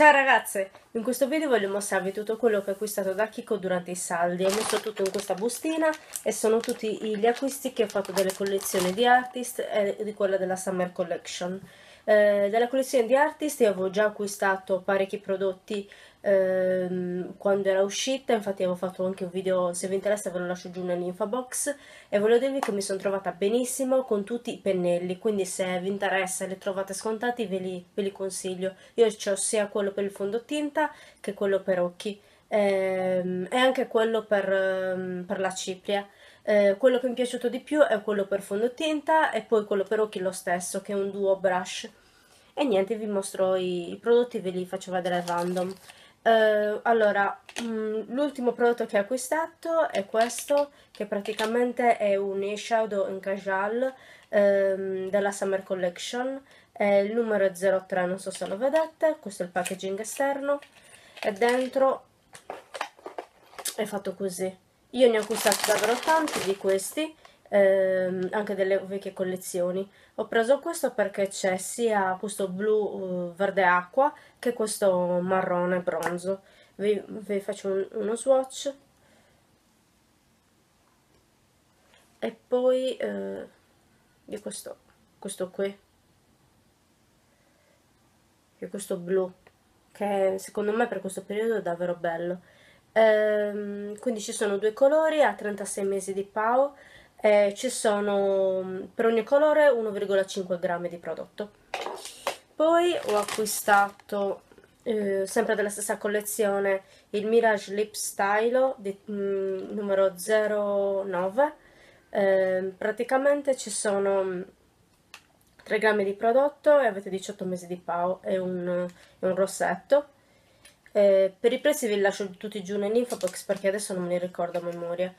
Ciao ragazze, in questo video voglio mostrarvi tutto quello che ho acquistato da Kiko durante i saldi. Ho messo tutto in questa bustina e sono tutti gli acquisti che ho fatto delle collezioni di Artist e di quella della Summer Collection. Dalla collezione di Artist io avevo già acquistato parecchi prodotti quando era uscita, infatti avevo fatto anche un video, se vi interessa ve lo lascio giù nell'info box, e volevo dirvi che mi sono trovata benissimo con tutti i pennelli, quindi se vi interessa e li trovate scontati ve li consiglio. Io ho sia quello per il fondotinta che quello per occhi e anche quello per la cipria. Quello che mi è piaciuto di più è quello per fondotinta e poi quello per occhi lo stesso, che è un duo brush. E niente, vi mostro i prodotti, ve li faccio vedere random. Allora, l'ultimo prodotto che ho acquistato è questo, che praticamente è un Eyeshadow in Kajal della Summer Collection, è il numero 03, non so se lo vedete, questo è il packaging esterno e dentro è fatto così. Io ne ho acquistati davvero tanti di questi, anche delle vecchie collezioni. Ho preso questo perché c'è sia questo blu verde acqua che questo marrone bronzo. Vi faccio uno swatch. E poi di questo qui. Che è questo blu, che secondo me per questo periodo è davvero bello. Quindi ci sono due colori a 36 mesi di PAO, ci sono per ogni colore 1,5 grammi di prodotto. Poi ho acquistato sempre della stessa collezione il Mirage Lip Stylo numero 09. Praticamente ci sono 3 grammi di prodotto e avete 18 mesi di PAO e un rossetto. Per i prezzi vi lascio tutti giù nell'info box perché adesso non me li ricordo a memoria.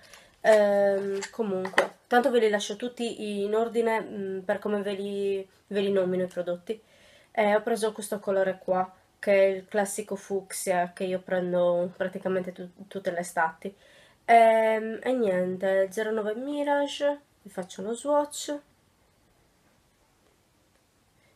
Comunque, tanto ve li lascio tutti in ordine per come ve li nomino i prodotti. Ho preso questo colore qua, che è il classico fucsia che io prendo praticamente tutte le estati. E niente, 09 Mirage, vi faccio uno swatch.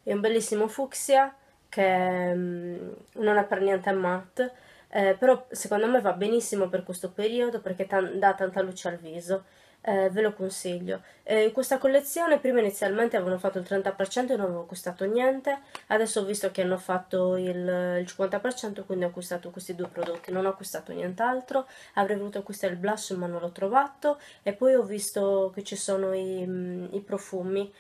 È un bellissimo fucsia, che non è per niente matte, però secondo me va benissimo per questo periodo perché dà tanta luce al viso, ve lo consiglio. In questa collezione prima inizialmente avevano fatto il 30% e non avevo acquistato niente, adesso ho visto che hanno fatto il 50%, quindi ho acquistato questi due prodotti, non ho acquistato nient'altro. Avrei voluto acquistare il blush ma non l'ho trovato, e poi ho visto che ci sono i profumi.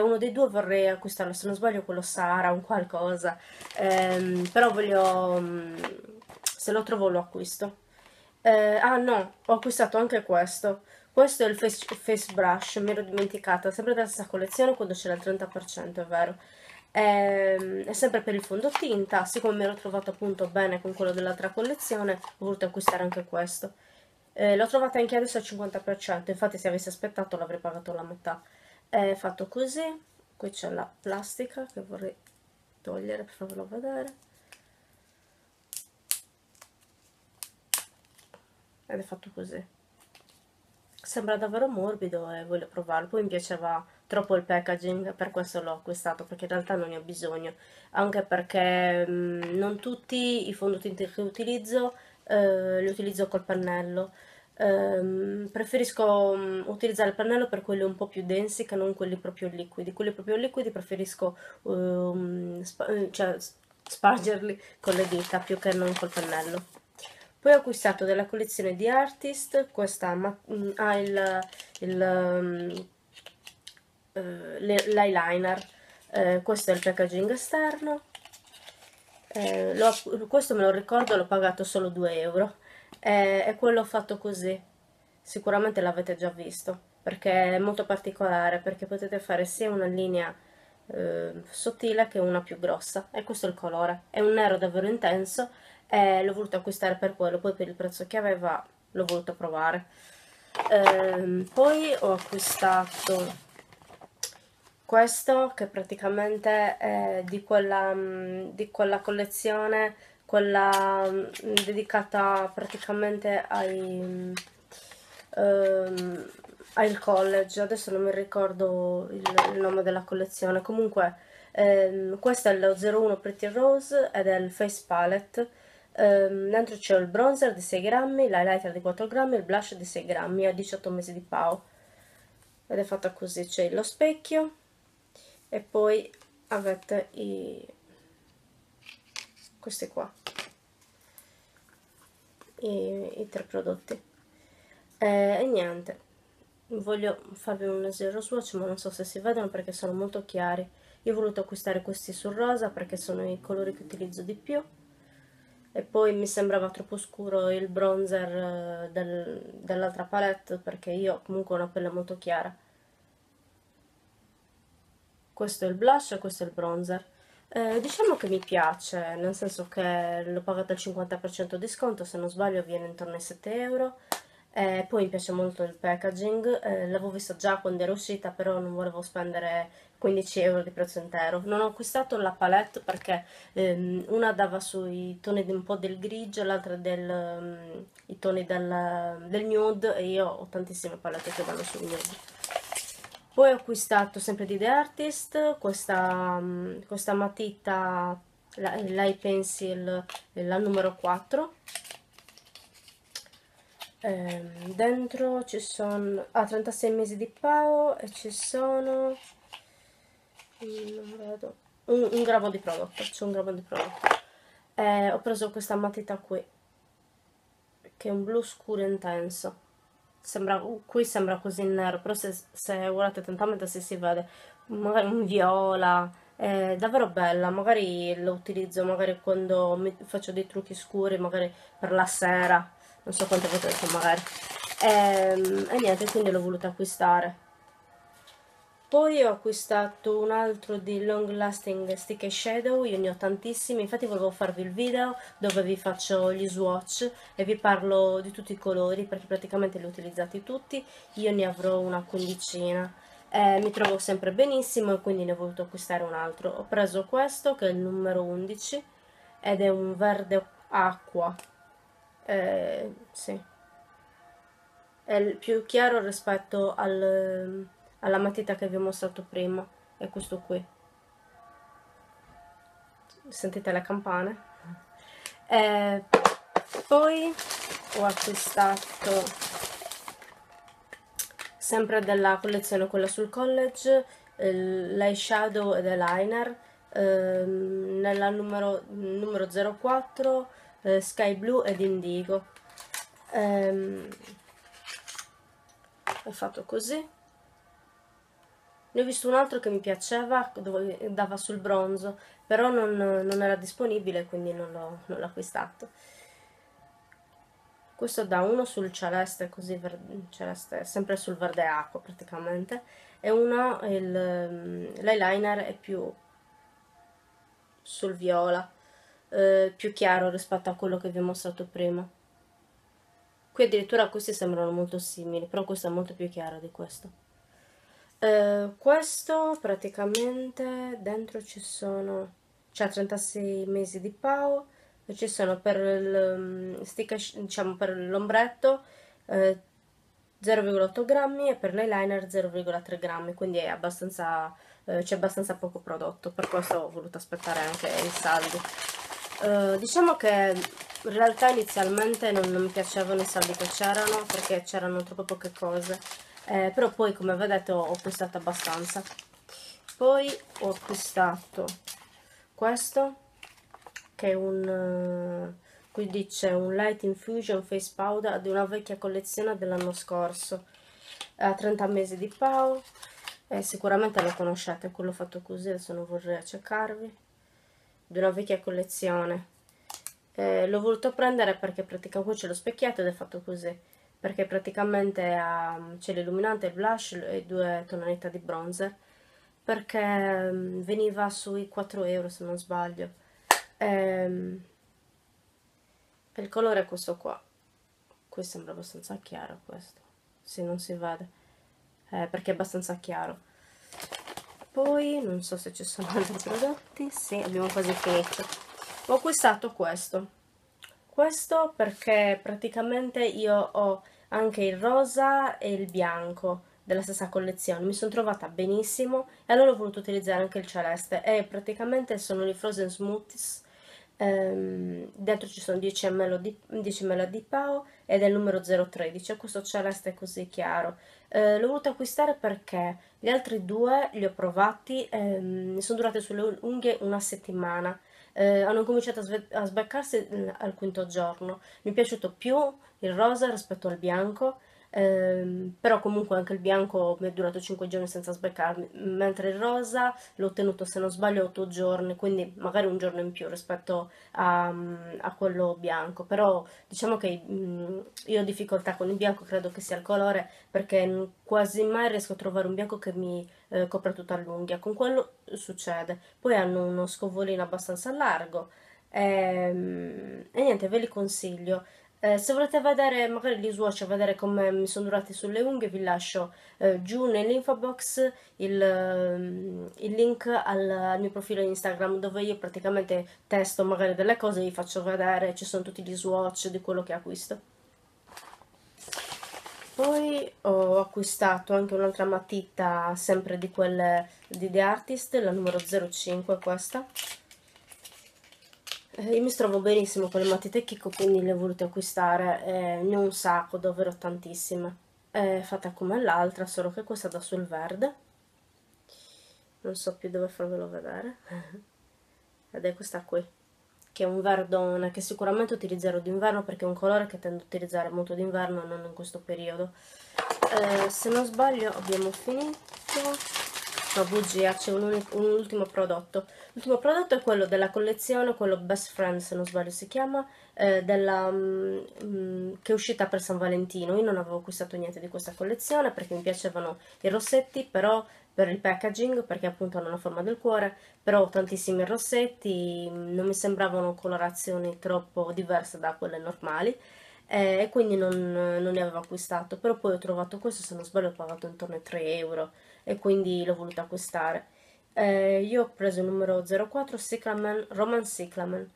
Uno dei due vorrei acquistarlo, se non sbaglio quello Sara, un qualcosa, però se lo trovo lo acquisto. Ah no, ho acquistato anche questo è il face brush, mi ero dimenticata, sempre della stessa collezione quando c'era il 30%, è vero. È sempre per il fondotinta, siccome mi ero trovato appunto bene con quello dell'altra collezione ho voluto acquistare anche questo. L'ho trovata anche adesso al 50%, infatti se avessi aspettato l'avrei pagato la metà. È fatto così, qui c'è la plastica che vorrei togliere per farvelo vedere, ed è fatto così, sembra davvero morbido e voglio provarlo. Poi mi piaceva troppo il packaging, per questo l'ho acquistato, perché in realtà non ne ho bisogno, anche perché non tutti i fondotinte che utilizzo li utilizzo col pennello. Preferisco utilizzare il pennello per quelli un po' più densi che non quelli proprio liquidi. Quelli proprio liquidi preferisco spargerli con le dita più che non col pennello. Poi ho acquistato della collezione di Artist questa l'eyeliner, questo è il packaging esterno, questo me lo ricordo, l'ho pagato solo 2 euro. E quello ho fatto così, sicuramente l'avete già visto perché è molto particolare, perché potete fare sia una linea sottile che una più grossa, e questo è il colore, è un nero davvero intenso e l'ho voluto acquistare per quello, poi per il prezzo che aveva l'ho voluto provare. Poi ho acquistato questo che praticamente è di quella collezione, quella dedicata praticamente al college, adesso non mi ricordo il nome della collezione, comunque Questo è lo 01 Pretty Rose ed è il Face Palette. Dentro c'è il bronzer di 6 grammi, l'highlighter di 4 grammi, il blush di 6 grammi, a 18 mesi di PAO. Ed è fatta così, c'è lo specchio e poi avete questi qua, i tre prodotti. E niente, voglio farvi uno zero swatch, ma non so se si vedono perché sono molto chiari. Io ho voluto acquistare questi sul rosa perché sono i colori che utilizzo di più. E poi mi sembrava troppo scuro il bronzer dell'altra palette perché io comunque ho una pelle molto chiara. Questo è il blush e questo è il bronzer. Diciamo che mi piace, nel senso che l'ho pagato al 50% di sconto, se non sbaglio viene intorno ai 7 euro. Poi mi piace molto il packaging, l'avevo visto già quando ero uscita, però non volevo spendere 15 euro di prezzo intero. Non ho acquistato la palette perché una dava sui toni un po' del grigio, l'altra i toni del nude, e io ho tantissime palette che vanno sul nude. Poi ho acquistato sempre di The Artist questa matita, l'eye pencil, la numero 4. Dentro ci sono 36 mesi di PAO e ci sono un grammo di prodotto, ho preso questa matita qui che è un blu scuro intenso, sembra, qui sembra così nero, però se guardate attentamente se si vede magari un viola. È davvero bella, magari lo utilizzo magari quando mi faccio dei trucchi scuri, magari per la sera. Non so quanto potete, magari. E niente, quindi l'ho voluta acquistare. Poi ho acquistato un altro di Long Lasting Stick Eyeshadow, io ne ho tantissimi, infatti volevo farvi il video dove vi faccio gli swatch e vi parlo di tutti i colori, perché praticamente li ho utilizzati tutti, io ne avrò una quindicina. Mi trovo sempre benissimo e quindi ne ho voluto acquistare un altro. Ho preso questo, che è il numero 11, ed è un verde acqua. Sì, è il più chiaro rispetto alla matita che vi ho mostrato prima, è questo qui, sentite le campane. Poi ho acquistato sempre della collezione quella sul college l'eyeshadow ed eyeliner nella numero 04, Sky Blue ed Indigo. È fatto così. Ne ho visto un altro che mi piaceva, dove dava sul bronzo, però non era disponibile, quindi non l'ho acquistato. Questo da uno sul celeste, così celeste, sempre sul verde acqua praticamente, e uno l'eyeliner è più sul viola. Più chiaro rispetto a quello che vi ho mostrato prima. Qui addirittura questi sembrano molto simili, però questo è molto più chiaro di questo. Questo praticamente dentro ci sono 36 mesi di PAO e ci sono per il stick, diciamo per l'ombretto 0,8 grammi e per l'eyeliner 0,3 grammi, quindi è abbastanza c'è abbastanza poco prodotto, per questo ho voluto aspettare anche i saldi. Diciamo che in realtà inizialmente non mi piacevano i saldi che c'erano perché c'erano troppo poche cose, però poi come vedete ho acquistato abbastanza. Poi ho acquistato questo che è qui dice un Light Infusion Face Powder di una vecchia collezione dell'anno scorso a 30 mesi di PAO, sicuramente lo conoscete, quello fatto così, adesso non vorrei accecarvi, di una vecchia collezione. L'ho voluto prendere perché praticamente qui c'è lo specchietto ed è fatto così, perché praticamente c'è l'illuminante, il blush e due tonalità di bronzer, perché veniva sui 4 euro se non sbaglio. Il colore è questo qua, qui sembra abbastanza chiaro questo, se non si vede, perché è abbastanza chiaro. Poi non so se ci sono altri prodotti, sì, abbiamo quasi finito. Ho acquistato questo perché praticamente io ho anche il rosa e il bianco della stessa collezione, mi sono trovata benissimo e allora ho voluto utilizzare anche il celeste e praticamente sono i Frozen Smoothies, dentro ci sono 10 ml di Pao ed è il numero 013, questo celeste così chiaro. L'ho voluto acquistare perché gli altri due li ho provati, mi sono durate sulle unghie una settimana. Hanno cominciato a sbeccarsi al quinto giorno. Mi è piaciuto più il rosa rispetto al bianco, però comunque anche il bianco mi è durato 5 giorni senza sbeccarmi, mentre il rosa l'ho ottenuto, se non sbaglio, 8 giorni, quindi magari un giorno in più rispetto a quello bianco. Però diciamo che io ho difficoltà con il bianco, credo che sia il colore, perché quasi mai riesco a trovare un bianco che mi copre tutta l'unghia. Con quello succede. Poi hanno uno scovolino abbastanza largo e niente, ve li consiglio. Se volete vedere, magari li swatch, vedere come mi sono durati sulle unghie, vi lascio giù nell'info box il link al mio profilo Instagram, dove io praticamente testo magari delle cose e vi faccio vedere, ci sono tutti gli swatch di quello che acquisto. Poi ho acquistato anche un'altra matita, sempre di quelle di Artist, la numero 05 questa. Io mi trovo benissimo con le matite Kiko, quindi le ho volute acquistare, ne ho un sacco, davvero tantissime. È fatta come l'altra, solo che questa dà sul verde, non so più dove farvelo vedere, ed è questa qui, che è un verdone che sicuramente utilizzerò d'inverno, perché è un colore che tendo a utilizzare molto d'inverno e non in questo periodo. Se non sbaglio abbiamo finito. No, bugia, c'è un ultimo prodotto. L'ultimo prodotto è quello della collezione, quello Best Friends, se non sbaglio si chiama, che è uscita per San Valentino. Io non avevo acquistato niente di questa collezione perché mi piacevano i rossetti, però per il packaging, perché appunto hanno la forma del cuore, però ho tantissimi rossetti, non mi sembravano colorazioni troppo diverse da quelle normali, e quindi non ne avevo acquistato. Però poi ho trovato questo, se non sbaglio ho pagato intorno ai 3 euro, e quindi l'ho voluta acquistare. Io ho preso il numero 04 Cyclamen, Roman Cyclamen,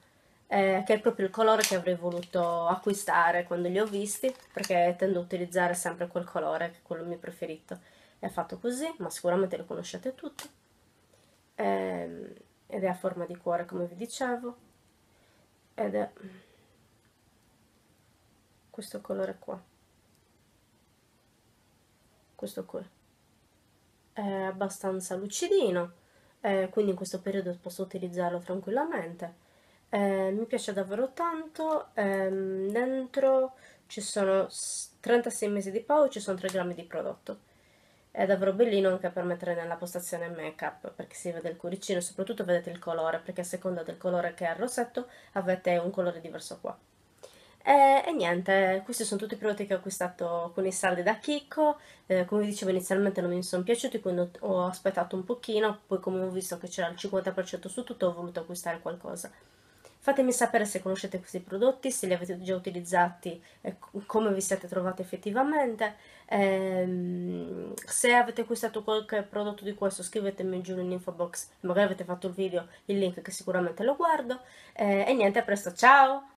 che è proprio il colore che avrei voluto acquistare quando li ho visti, perché tendo a utilizzare sempre quel colore, che è quello mio preferito. È fatto così, ma sicuramente lo conoscete tutti, ed è a forma di cuore come vi dicevo, ed è questo colore qua, questo qui. È abbastanza lucidino, quindi in questo periodo posso utilizzarlo tranquillamente. Mi piace davvero tanto. Dentro ci sono 36 mesi di Pau, ci sono 3 grammi di prodotto. È davvero bellino anche per mettere nella postazione make up, perché si vede il cuoricino e soprattutto vedete il colore, perché a seconda del colore che è il rossetto avete un colore diverso qua. E niente, questi sono tutti i prodotti che ho acquistato con i saldi da Kiko. Come vi dicevo inizialmente non mi sono piaciuti, quindi ho aspettato un pochino, poi come ho visto che c'era il 50% su tutto ho voluto acquistare qualcosa. Fatemi sapere se conoscete questi prodotti, se li avete già utilizzati, come vi siete trovati effettivamente. Se avete acquistato qualche prodotto di questo, scrivetemi giù nell'info box, magari avete fatto il video, il link che sicuramente lo guardo. E niente, a presto, ciao!